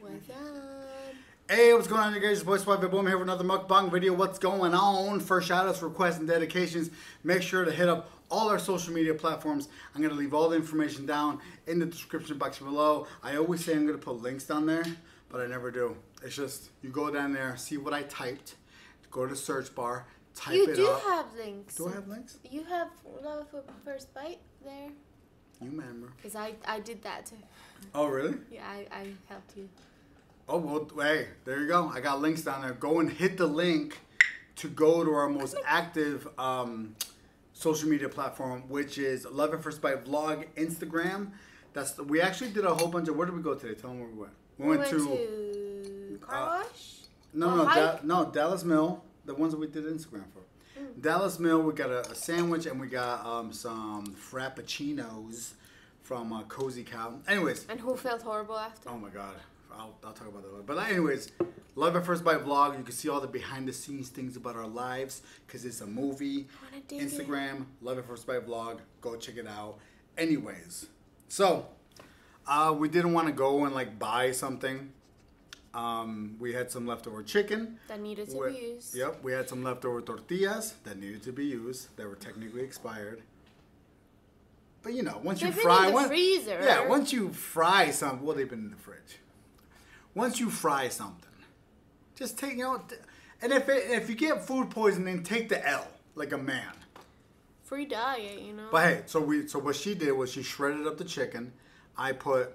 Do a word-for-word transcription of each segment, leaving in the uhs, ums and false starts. What's up? Hey, what's going on, you guys? It's your boy Suave Boom here with another mukbang video. What's going on? For shoutouts, requests, and dedications, make sure to hit up all our social media platforms. I'm going to leave all the information down in the description box below. I always say I'm going to put links down there, but I never do. It's just, you go down there, see what I typed, go to the search bar, type it up. You do have links. Do I have links? You have Love At First Bite there. You remember. Because I, I did that too. Oh, really? Yeah, I, I helped you. Oh, well, hey, there you go. I got links down there. Go and hit the link to go to our most active um, social media platform, which is Love At First Bite Vlog Instagram. That's the, we actually did a whole bunch of, where did we go today? Tell them where we went. We, we went, went to... Car uh, Wash? No, no, da, no, Dallas Mill, the ones that we did Instagram for. Mm. Dallas Mill, we got a, a sandwich and we got um, some frappuccinos from uh, Cozy Cow. Anyways. And who felt horrible after? Oh, my God. I'll, I'll talk about that later. But anyways, Love At First Bite vlog. You can see all the behind the scenes things about our lives because it's a movie. Instagram, it. Love At First Bite vlog. Go check it out. Anyways, so uh, we didn't want to go and like buy something. Um, we had some leftover chicken. That needed to we, be used. Yep. We had some leftover tortillas that needed to be used. That were technically expired. But you know, once they've you fry. Been in the once, freezer. Yeah, once you fry something. Well, they've been in the fridge. Once you fry something, just take, you know, and if it, if you get food poisoning, take the L like a man. Free diet, you know. But hey, so we so what she did was she shredded up the chicken. I put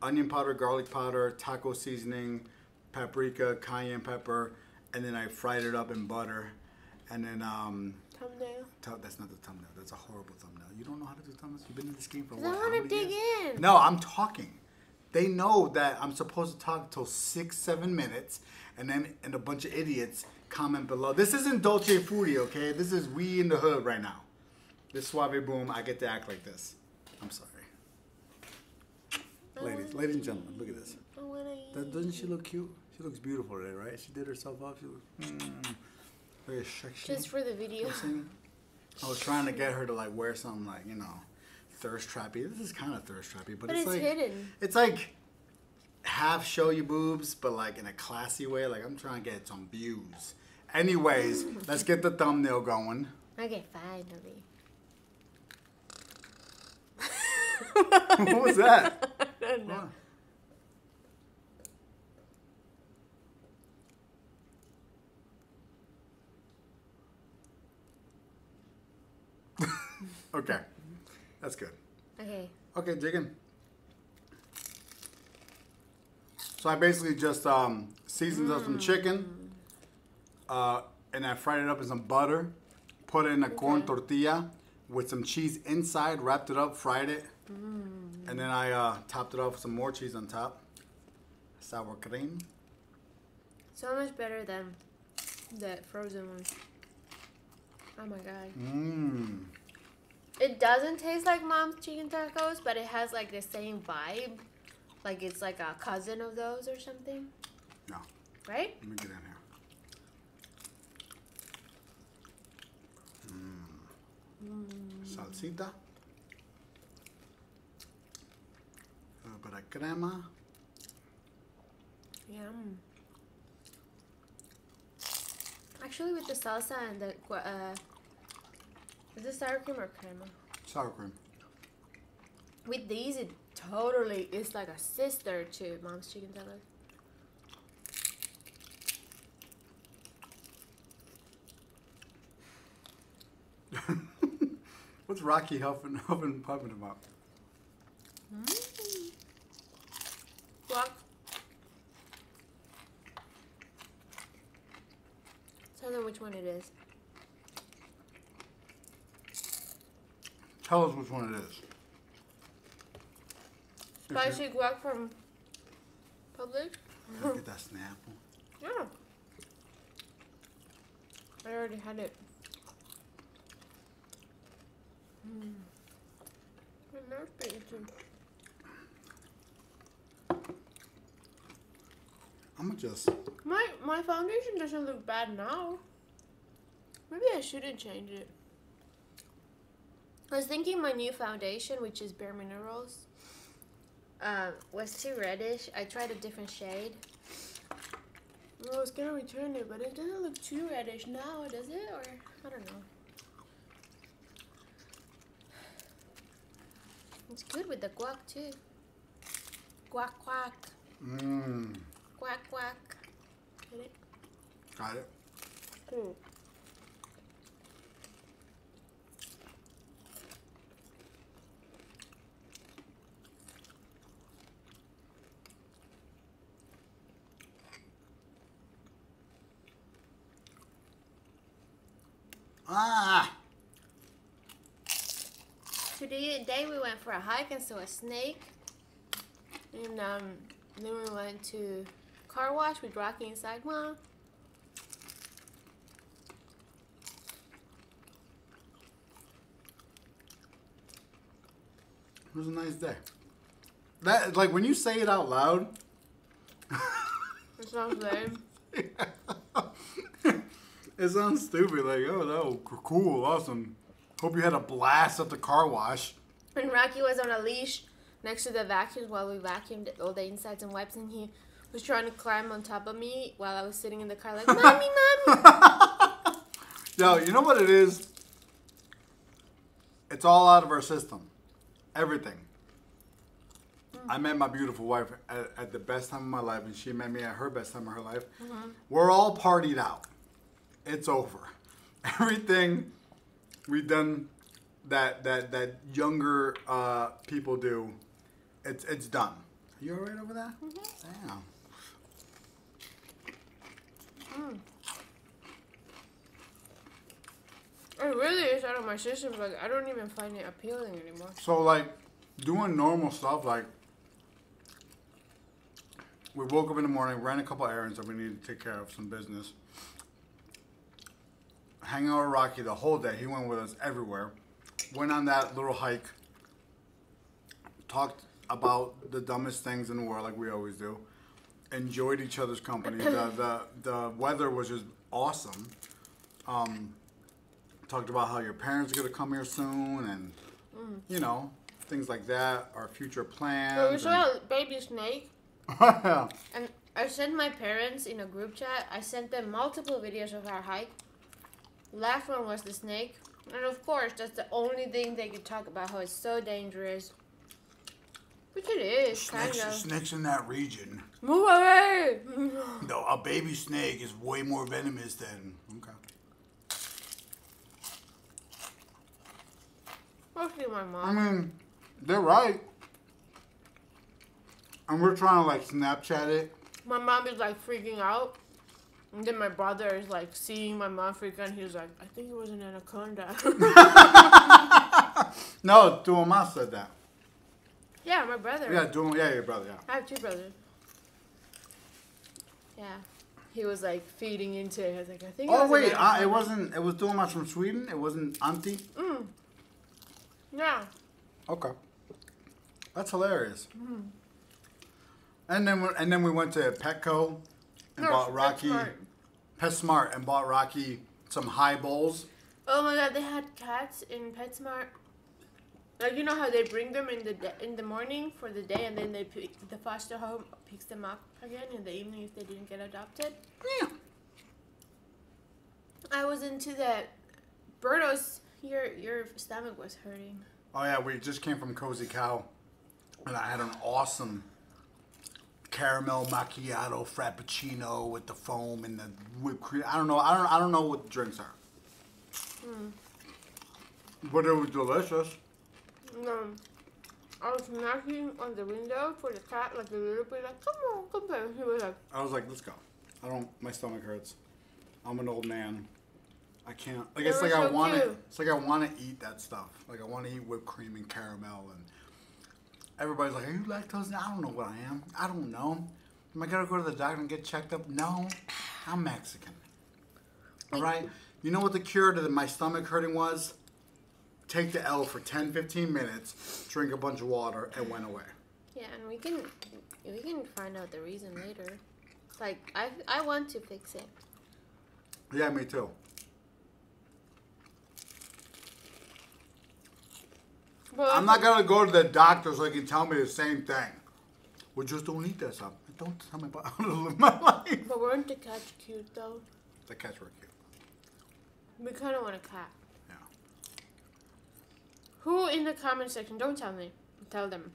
onion powder, garlic powder, taco seasoning, paprika, cayenne pepper, and then I fried it up in butter, and then um. Thumbnail. That's not the thumbnail. That's a horrible thumbnail. You don't know how to do thumbnails. You've been in this game for a while. I want to dig in. No, I'm talking. They know that I'm supposed to talk until six, seven minutes, and then and a bunch of idiots comment below. This isn't Dolce Foodie, okay? This is we in the hood right now. This Suave Boom, I get to act like this. I'm sorry. Ladies, ladies and gentlemen, look at this. That, doesn't she look cute? She looks beautiful today, right? She did herself up. She looks mm, very sexy. Just for the video. I was trying to get her to like wear something like, you know, thirst trappy. This is kind of thirst trappy, but, but it's, it's like hidden. It's like half show you boobs, but like in a classy way. Like I'm trying to get some views. Anyways, let's get the thumbnail going. Okay, finally. What was that? I don't know. Huh. Okay. That's good. Okay. Okay, dig in. So I basically just um, seasoned mm. up some chicken, uh, and I fried it up in some butter, put in a okay. corn tortilla with some cheese inside, wrapped it up, fried it, mm. and then I uh, topped it off with some more cheese on top. Sour cream. So much better than that frozen one. Oh my God. Mmm. It doesn't taste like mom's chicken tacos, but it has like the same vibe. Like it's like a cousin of those or something. No. Right? Let me get in here. Mm. Mm. Salsita. A little bit of crema. Yum. Actually, with the salsa and the... Uh, is this sour cream or crema? Sour cream. With these, it totally is like a sister to mom's chicken salad. What's Rocky huffing, huffing, puffing about? Mm. Well, tell them which one it is. Tell us which one it is. Spicy guac from Publix. Look at that Snapple. Yeah. I already had it. Mm. It must be eating. I'm gonna just. My my foundation doesn't look bad now. Maybe I shouldn't change it. I was thinking my new foundation, which is Bare Minerals, um, was too reddish. I tried a different shade. I was gonna return it, but it doesn't look too reddish now, does it? Or I don't know. It's good with the guac too. Guac guac. Mmm. Guac guac. Get it? Got it. Cool. Ah. Today we went for a hike and saw a snake, and um, then we went to car wash with Rocky inside mom. It was a nice day. That like when you say it out loud. It sounds lame. Yeah. It sounds stupid. Like oh that was cool, awesome. Hope you had a blast at the car wash. And Rocky was on a leash next to the vacuums while we vacuumed all the insides and wipes, and he was trying to climb on top of me while I was sitting in the car like, Mommy, Mommy! Yo, you know what it is? It's all out of our system. Everything. Mm-hmm. I met my beautiful wife at, at the best time of my life, and she met me at her best time of her life. Mm-hmm. We're all partied out. It's over. Everything... We've done that that that younger uh, people do. It's it's done. Are you all right over there? Mm-hmm. Damn. Mm. It really is out of my system. Like I don't even find it appealing anymore. So like doing normal stuff. Like we woke up in the morning, ran a couple errands that we needed to take care of, some business. Hang out with Rocky the whole day. He went with us everywhere. Went on that little hike. Talked about the dumbest things in the world like we always do. Enjoyed each other's company. The, the, the weather was just awesome. Um, talked about how your parents are going to come here soon and, mm. you know, things like that. Our future plans. So we saw a baby snake. Yeah. And I sent my parents in a group chat. I sent them multiple videos of our hike. Last one was the snake, and of course that's the only thing they could talk about, how it's so dangerous, which it is. Snakes, kind of snakes in that region. Move away. No, a baby snake is way more venomous than okay. Mostly my mom. I mean, they're right, and we're trying to like Snapchat it. My mom is like freaking out. And then my brother is like seeing my mom freak out, and he was like, I think it was an anaconda. No, Duomas said that. Yeah, my brother. Yeah, Duomas, yeah, your brother, yeah. I have two brothers. Yeah. He was like feeding into it. I was like, I think oh, it was wait, an uh, it wasn't, it was Duomas from Sweden? It wasn't Auntie? Mm. Yeah. Okay. That's hilarious. Mm. And then and then we went to Petco. And no, bought Rocky, PetSmart. PetSmart, and bought Rocky some high bowls. Oh my God, they had cats in PetSmart. Like you know how they bring them in the in the morning for the day, and then they pick, the foster home picks them up again in the evening if they didn't get adopted. Yeah. I was into that. Berto's, your your stomach was hurting. Oh yeah, we just came from Cozy Cow, and I had an awesome caramel macchiato frappuccino with the foam and the whipped cream. I don't know. I don't. I don't know what the drinks are. Mm. But it was delicious. No, I was knocking on the window for the cat like a little bit. Like, come on, come back. He was like, I was like, let's go. I don't. My stomach hurts. I'm an old man. I can't. Like it's like so I want to. It's like I want to eat that stuff. Like I want to eat whipped cream and caramel and. Everybody's like, are you lactose? I don't know what I am. I don't know. Am I going to go to the doctor and get checked up? No. I'm Mexican. All right? You know what the cure to the, my stomach hurting was? Take the L for ten, fifteen minutes, drink a bunch of water, and went away. Yeah, and we can we can find out the reason later. It's like, I, I want to fix it. Yeah, me too. Well, I'm not going to go to the doctor so they can tell me the same thing. We just don't eat that stuff. Don't tell me about how to live my life. But weren't the cats cute, though? The cats were cute. We kind of want a cat. Yeah. Who in the comment section? Don't tell me. Tell them.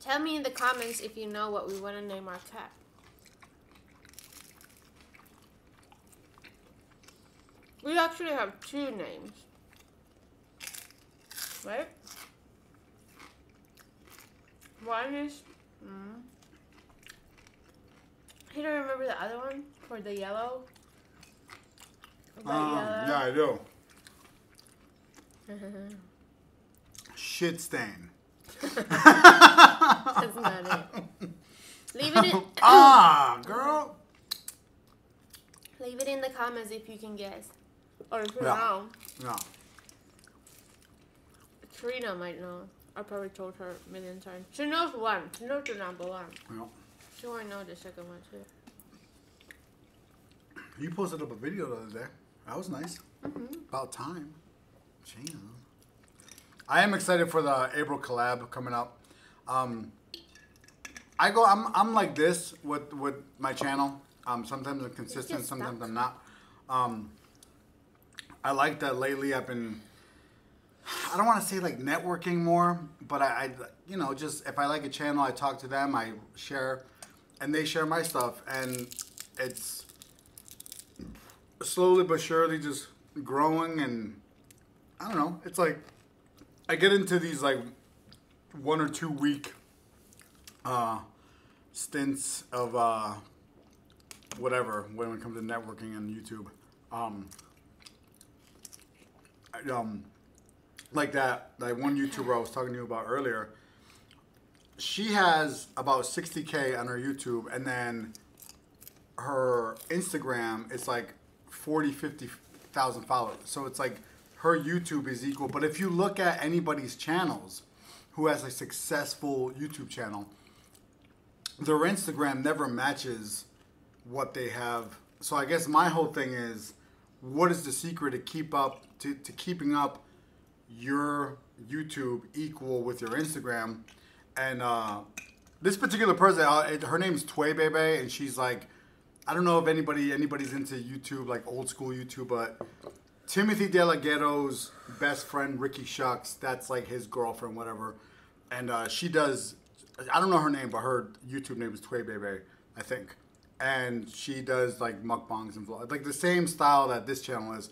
Tell me in the comments if you know what we want to name our cat. We actually have two names. Right? One is... Mm, you don't remember the other one? For the yellow? Uh, yellow? Yeah, I do. Shit stain. That's not it. Leave it in... Ah, girl! Leave it in the comments if you can guess. Or if you know. Yeah. Trina might know. I probably told her a million times. She knows one. She knows the number one. Yeah. She won't know the second one too. You posted up a video the other day. That was nice. Mm-hmm. About time. Jeez. I am excited for the April collab coming up. Um, I go. I'm. I'm like this with with my channel. Um, sometimes I'm consistent. Sometimes I'm not. Um, I like that lately. I've been. I don't want to say like networking more, but I, I, you know, just if I like a channel, I talk to them, I share, and they share my stuff, and it's slowly but surely just growing, and I don't know, it's like, I get into these like one or two week uh, stints of uh, whatever when it comes to networking and YouTube. Um, I, um, Like that, like one YouTuber I was talking to you about earlier, she has about sixty K on her YouTube, and then her Instagram is like forty, fifty thousand followers. So it's like her YouTube is equal. But if you look at anybody's channels who has a successful YouTube channel, their Instagram never matches what they have. So I guess my whole thing is, what is the secret to keep up, to, to keeping up your YouTube equal with your Instagram? And uh, this particular person, uh, her name's Twaybebe, and she's like, I don't know if anybody anybody's into YouTube, like old school YouTube, but Timothy De La Ghetto's best friend, Ricky Shucks, that's like his girlfriend, whatever. And uh, she does, I don't know her name, but her YouTube name is Twaybebe, I think. And she does like mukbangs and vlogs, like the same style that this channel is.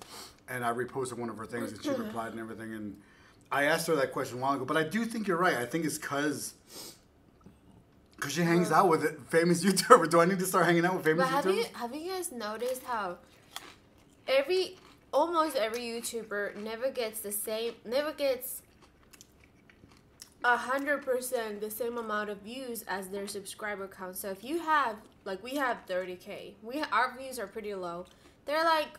And I reposted one of her things, and she replied and everything. And I asked her that question a while ago. But I do think you're right. I think it's because because she hangs out with it, famous YouTuber. Do I need to start hanging out with famous YouTubers? Have you, have you guys noticed how every almost every YouTuber never gets the same, never gets a hundred percent the same amount of views as their subscriber count? So if you have, like, we have thirty K, we our views are pretty low. They're like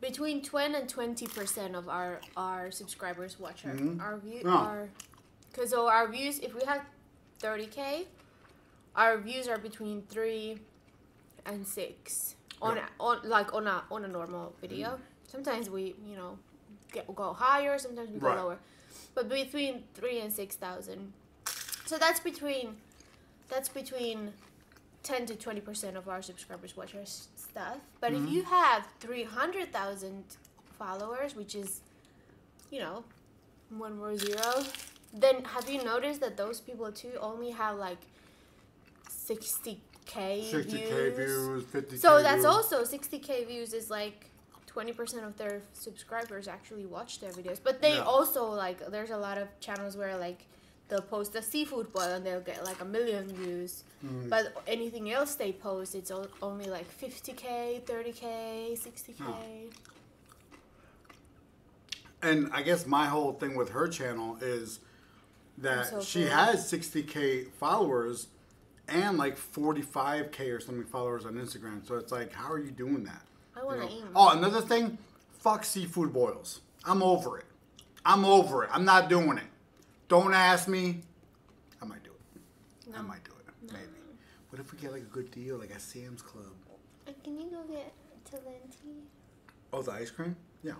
between ten and twenty percent of our our subscribers watch our mm-hmm. our view yeah. our, cause so our views, if we have thirty K, our views are between three and six on yeah. a, on like on a on a normal video. Mm-hmm. Sometimes we you know get, go higher, sometimes we go right. lower, but between three and six thousand. So that's between that's between. ten to twenty percent of our subscribers watch our stuff. But mm-hmm. if you have three hundred thousand followers, which is, you know, one more zero, then have you noticed that those people too only have like sixty K views? sixty K views, fifty K. So that's views. Also sixty K views is like twenty percent of their subscribers actually watch their videos. But they yeah. also, like, there's a lot of channels where like they'll post a seafood boil and they'll get like a million views. Mm. But anything else they post, it's only like fifty K, thirty K, sixty K. Huh. And I guess my whole thing with her channel is that so she has sixty K followers and like forty-five K or something followers on Instagram. So it's like, how are you doing that? I want to you know? eat. Oh, another thing, fuck seafood boils. I'm over it. I'm over it. I'm not doing it. Don't ask me. I might do it. No. I might do it. No. Maybe. What if we get like a good deal, like at Sam's Club? Can you go get Talenti? Oh, the ice cream? Yeah.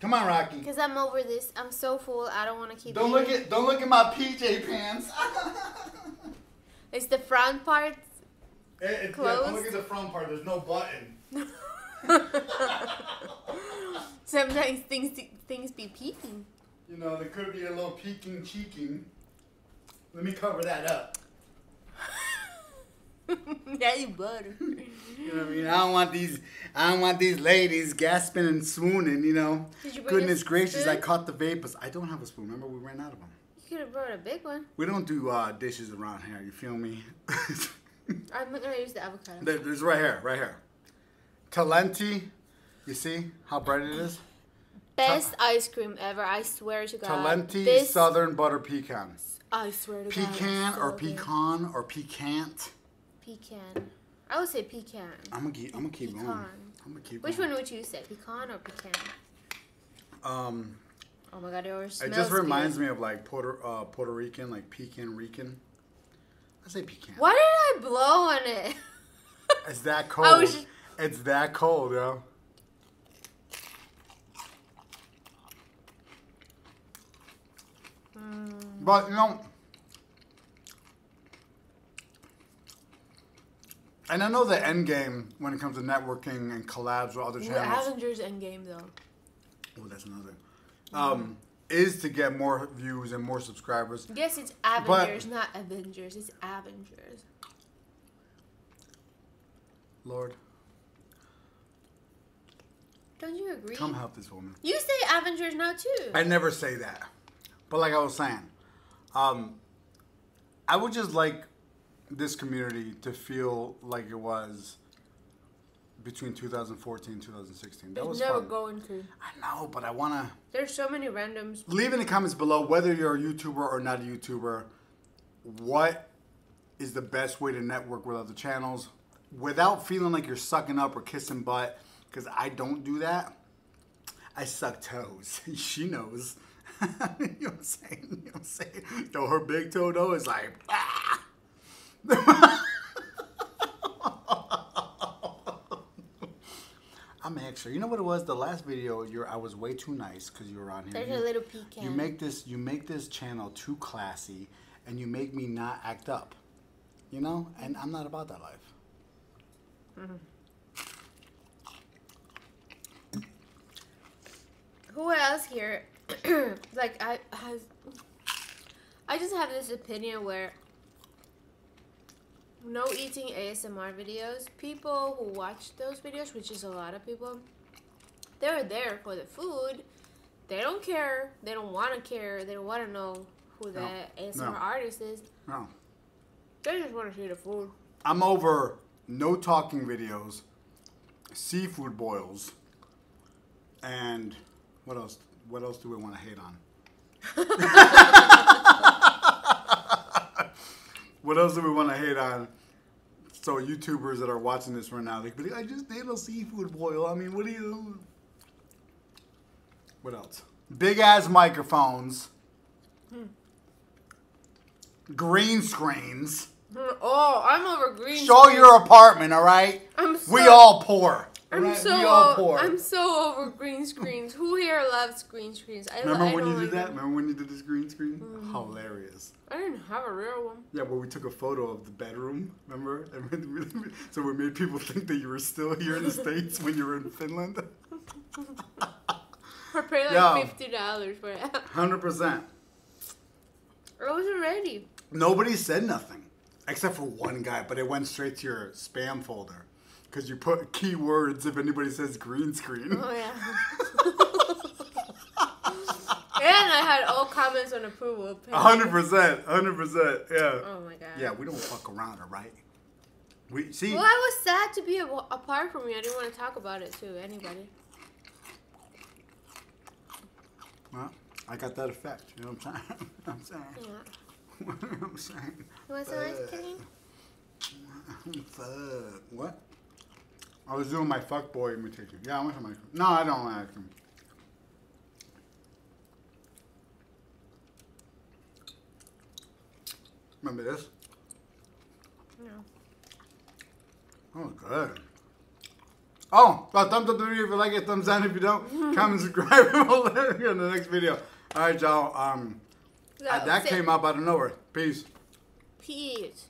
Come on, Rocky. Because I'm over this. I'm so full. I don't want to keep. Don't eating. look at. Don't look at my P J pants. It's the front part. It, it, closed. Yeah, look at the front part. There's no button. Sometimes things things be peeking. You know, there could be a little peeking, cheeking. Let me cover that up. That is butter. You know what I mean? I don't want these. I don't want these ladies gasping and swooning. You know. Did you Goodness gracious! Spoon? I caught the vapors. I don't have a spoon. Remember, we ran out of them. You could have brought a big one. We don't do uh, dishes around here. You feel me? I'm gonna use the avocado. There, there's right here, right here. Talenti. You see how bright it is? Best Ta ice cream ever. I swear to God. Talenti this Southern Butter Pecan. I swear to pecan God. Pecan so or pecan good. or pecant. Pecan. I would say pecan. I'm gonna keep. I'm gonna keep pecan. going. I'm gonna keep. Which going. one would you say, pecan or pecan? Um. Oh my God, it always smells. It just reminds good. me of like Puerto uh, Puerto Rican, like pecan Rican. I say pecan. Why did I blow on it? It's that cold. I was just... It's that cold, yo. Mm. But you know. And I know the end game when it comes to networking and collabs with other channels. The Avengers end game, though. Oh, that's another. Um, mm. Is to get more views and more subscribers. Yes, it's Avengers, but, not Avengers. It's Avengers. Lord. Don't you agree? Come help this woman. You say Avengers now, too. I never say that. But like I was saying, um, I would just like... this community to feel like it was between two thousand fourteen and two thousand sixteen. That was never fun. going to. I know, but I want to... There's so many randoms. Leave in the comments below whether you're a YouTuber or not a YouTuber, what is the best way to network with other channels without feeling like you're sucking up or kissing butt, because I don't do that. I suck toes. She knows. You know what I'm saying? You know what I'm saying? Yo, her big toe, though, is like... Ah! I'm extra. You know what it was? The last video, you're I was way too nice because you were on here. There's you, a little pecan. You make this, you make this channel too classy, and you make me not act up. You know, and I'm not about that life. Mm-hmm. Who else here? Like I, I, I just have this opinion where. No eating A S M R videos. People who watch those videos, which is a lot of people, they're there for the food. They don't care. They don't want to care. They don't want to know who the no. A S M R no. artist is. No. They just want to see the food. I'm over no talking videos, seafood boils, and what else? What else do we want to hate on? What else do we want to hate on? So YouTubers that are watching this right now, they could be like, I just ate a seafood boil. I mean, what do you... What else? Big-ass microphones. Hmm. Green screens. Oh, I'm over green Show screens. Show your apartment, all right? I'm so, we all poor. I'm right? so we all poor. I'm so over green screens. Who here loves green screens? I Remember I when you did like that? Them. Remember when you did this green screen? Mm. Hilarious. I didn't have a real one. Yeah, well, we took a photo of the bedroom, remember? And so we made people think that you were still here in the States when you were in Finland. I paid like Yo, fifty dollars for it. one hundred percent. I wasn't ready. Nobody said nothing, except for one guy, but it went straight to your spam folder. Because you put keywords if anybody says green screen. Oh, yeah. And I had all comments on approval. one hundred percent. one hundred percent. Yeah. Oh, my God. Yeah, we don't fuck around, all right? We, see? Well, I was sad to be a apart from you. I didn't want to talk about it to anybody. Well, I got that effect. You know what I'm saying? I'm saying. Yeah. What I'm saying. You want some uh, ice cream? Fuck. What? I was doing my fuck boy imitation. Yeah, I want some ice cream. No, I don't want ice cream. Remember this? No. Oh, good. Oh, so thumbs up the video if you like it, thumbs down if you don't, comment, subscribe, and we'll let you in the next video. All right, y'all. Um, so, that came out out of nowhere. Peace. Peace.